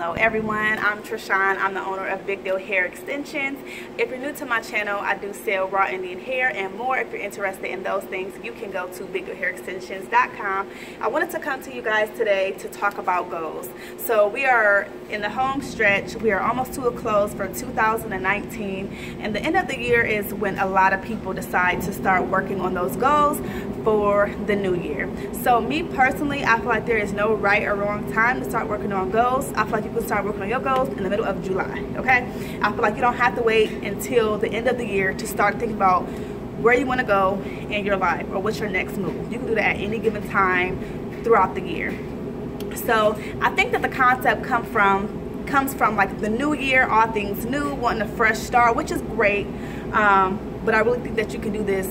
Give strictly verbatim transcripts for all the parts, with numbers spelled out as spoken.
Hello everyone, I'm Trishon. I'm the owner of Big Deal Hair Extensions. If you're new to my channel, I do sell raw Indian hair and more. If you're interested in those things, you can go to big deal hair extensions dot com. I wanted to come to you guys today to talk about goals. So we are in the home stretch. We are almost to a close for two thousand nineteen, and the end of the year is when a lot of people decide to start working on those goals for the new year. So me personally, I feel like there is no right or wrong time to start working on goals. I feel like you can start working on your goals in the middle of July, okay? I feel like you don't have to wait until the end of the year to start thinking about where you want to go in your life or what's your next move. You can do that at any given time throughout the year. So I think that the concept come from comes from like the new year, all things new, wanting a fresh start, which is great, um, but I really think that you can do this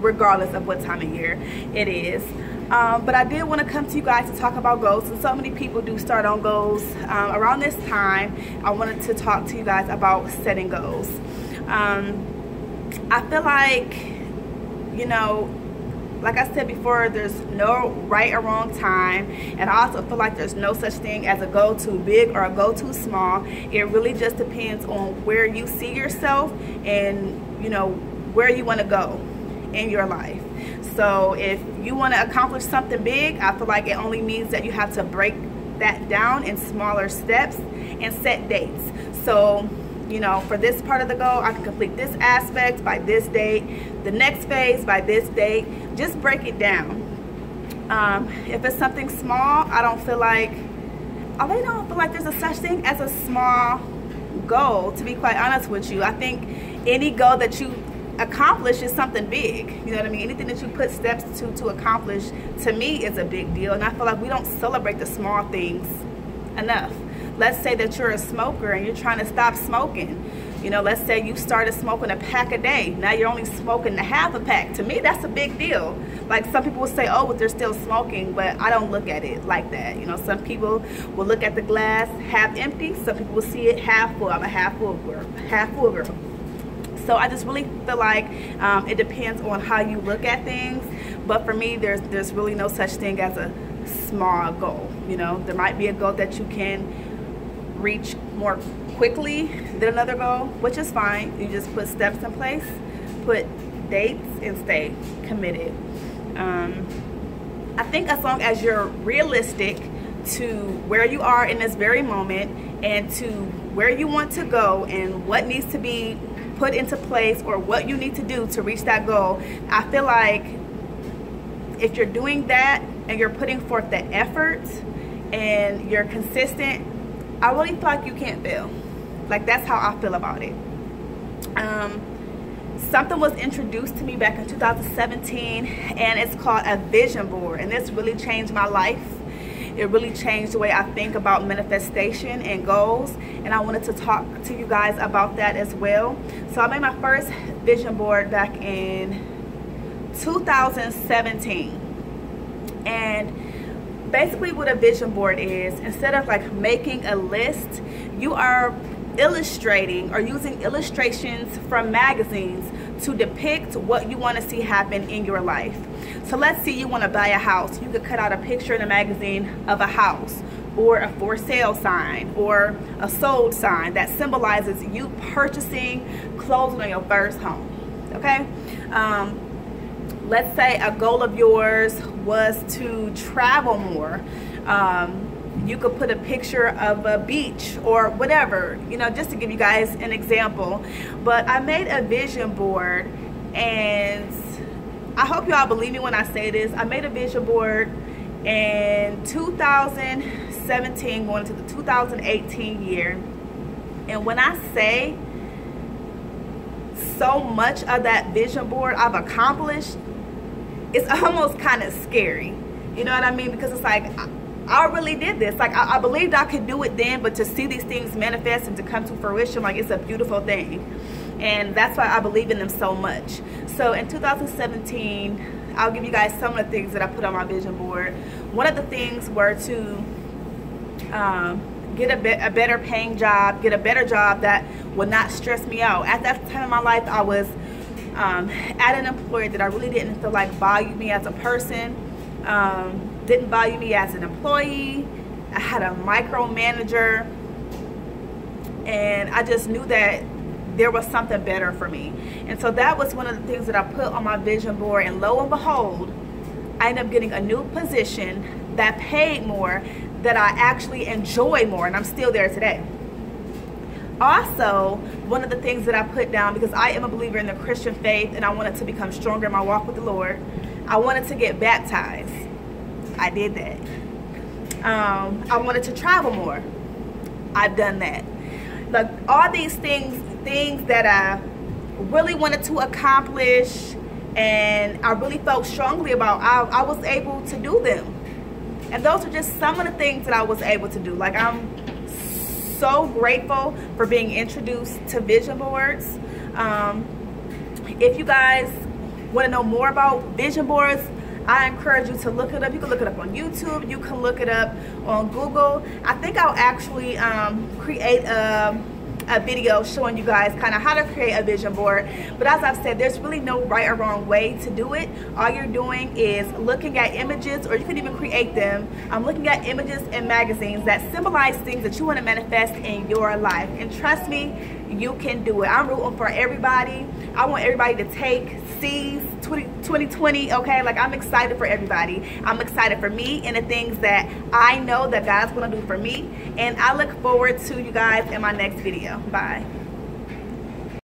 regardless of what time of year it is. Um, but I did want to come to you guys to talk about goals, and so many people do start on goals um, around this time. I wanted to talk to you guys about setting goals. Um, I feel like, you know, like I said before, there's no right or wrong time, and I also feel like there's no such thing as a goal too big or a goal too small. It really just depends on where you see yourself and, you know, where you want to go in your life. So if you want to accomplish something big, I feel like it only means that you have to break that down in smaller steps and set dates. So, you know, for this part of the goal, I can complete this aspect by this date, the next phase by this date. Just break it down. Um, if it's something small, I don't feel like, I really don't feel like there's a such thing as a small goal, to be quite honest with you. I think any goal that you accomplish is something big, you know what I mean? Anything that you put steps to to accomplish, to me, is a big deal, and I feel like we don't celebrate the small things enough. Let's say that you're a smoker and you're trying to stop smoking. You know, let's say you started smoking a pack a day. Now you're only smoking a half a pack. To me, that's a big deal. Like, some people will say, oh, but they're still smoking, but I don't look at it like that. You know, some people will look at the glass half empty. Some people will see it half full. I'm a half full girl, half full girl. So I just really feel like um, it depends on how you look at things. But for me, there's there's really no such thing as a small goal. You know, there might be a goal that you can reach more quickly than another goal, which is fine. You just put steps in place, put dates, and stay committed. Um, I think as long as you're realistic to where you are in this very moment and to where you want to go and what needs to be put into place or what you need to do to reach that goal, I feel like if you're doing that and you're putting forth the effort and you're consistent, I really feel like you can't fail. Like, that's how I feel about it. Um, something was introduced to me back in two thousand seventeen, and it's called a vision board, and this really changed my life. It really changed the way I think about manifestation and goals, and I wanted to talk to you guys about that as well. So I made my first vision board back in two thousand seventeen, and basically what a vision board is, instead of like making a list, you are illustrating or using illustrations from magazines to depict what you want to see happen in your life. So let's say you want to buy a house. You could cut out a picture in a magazine of a house, or a for sale sign, or a sold sign that symbolizes you purchasing, closing on your first home, okay? Um, let's say a goal of yours was to travel more. Um, you could put a picture of a beach or whatever, you know, just to give you guys an example. But I made a vision board, and I hope y'all believe me when I say this. I made a vision board in two thousand seventeen going into the two thousand eighteen year, and when I say so much of that vision board I've accomplished, it's almost kind of scary, you know what I mean? Because it's like, I, I really did this. Like, I, I believed I could do it then, but to see these things manifest and to come to fruition, like, it's a beautiful thing. And that's why I believe in them so much. So in two thousand seventeen, I'll give you guys some of the things that I put on my vision board. One of the things were to um, get a, be a better paying job, get a better job that would not stress me out. At that time in my life, I was um, at an employer that I really didn't feel like valued me as a person. Um, didn't value me as an employee. I had a micromanager. and I just knew that there was something better for me. And so that was one of the things that I put on my vision board, and lo and behold, I ended up getting a new position that paid more, that I actually enjoy more, and I'm still there today. Also, one of the things that I put down, because I am a believer in the Christian faith and I wanted to become stronger in my walk with the Lord, I wanted to get baptized. I did that. Um, I wanted to travel more. I've done that. Like, all these things, things that I really wanted to accomplish and I really felt strongly about, I, I was able to do them. And those are just some of the things that I was able to do. Like, I'm so grateful for being introduced to vision boards. Um, if you guys want to know more about vision boards, I encourage you to look it up. You can look it up on YouTube. You can look it up on Google. I think I'll actually um, create a, a video showing you guys kind of how to create a vision board. But as I've said, there's really no right or wrong way to do it. All you're doing is looking at images, or you can even create them. I'm looking at images and magazines that symbolize things that you want to manifest in your life. And trust me, you can do it. I'm rooting for everybody. I want everybody to take C's twenty twenty, okay? Like, I'm excited for everybody. I'm excited for me and the things that I know that God's gonna do for me. And I look forward to you guys in my next video. Bye.